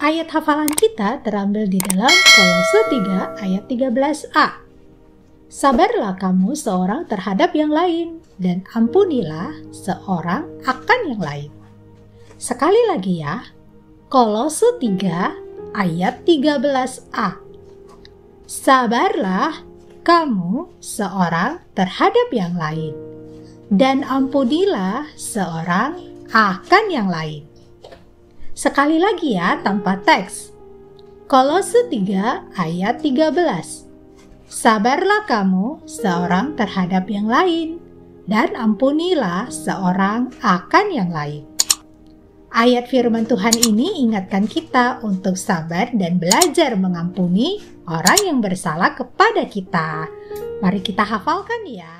Ayat hafalan kita terambil di dalam Kolose 3 ayat 13a. Sabarlah kamu seorang terhadap yang lain, dan ampunilah seorang akan yang lain. Sekali lagi ya, Kolose 3 ayat 13a. Sabarlah kamu seorang terhadap yang lain, dan ampunilah seorang akan yang lain. Sekali lagi ya, tanpa teks. Kolose 3 ayat 13. Sabarlah kamu seorang terhadap yang lain, dan ampunilah seorang akan yang lain. Ayat firman Tuhan ini ingatkan kita untuk sabar dan belajar mengampuni orang yang bersalah kepada kita. Mari kita hafalkan ya.